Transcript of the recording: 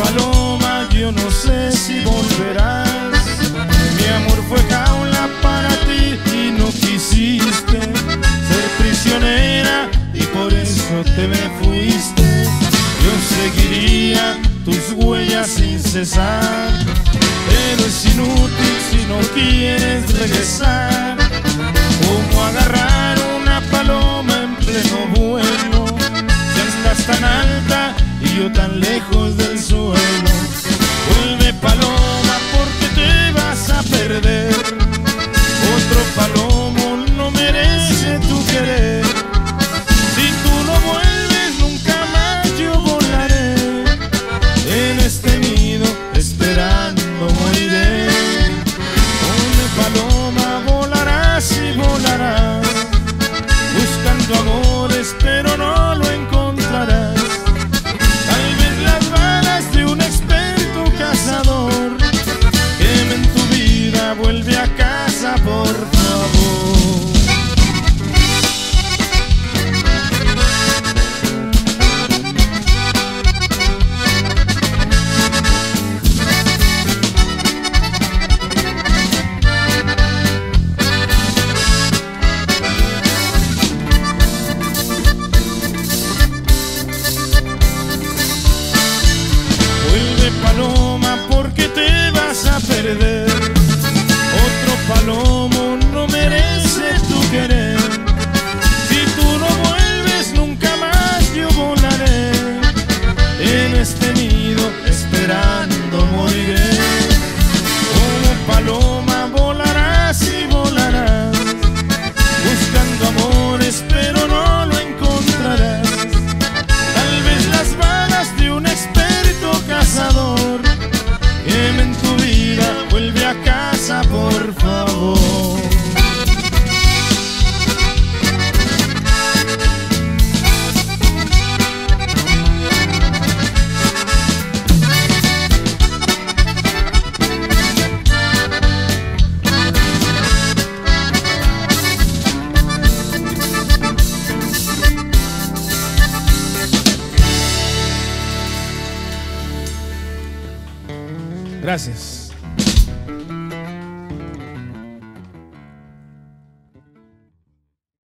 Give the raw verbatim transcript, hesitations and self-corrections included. Paloma, yo no sé si volverás. Mi amor fue jaula para ti y no quisiste ser prisionera y por eso te me fuiste. Yo seguiría tus huellas sin cesar, pero es inútil si no quieres regresar. Como agarrar una paloma en pleno vuelo, ya estás tan alta y yo tan lejos del suelo. Vuelve, paloma, porque te vas a perder. Otro palomo no merece tu querer. Si tú no vuelves, nunca más yo volaré. En este nido esperando moriré. Vuelve, paloma, volarás y volarás, buscando amores, pero no lo encontrarás. Vuelve a casa, por favor. Vuelve, paloma, porque te vas a perder. Palomo, no merece tu querer. Si tú no vuelves, nunca más yo volaré. En este nido esperando moriré. Como paloma volarás y volarás, buscando amores, pero no lo encontrarás. Tal vez las balas de un experto cazador quemen tu vida. Vuelve a casa, por favor. Gracias.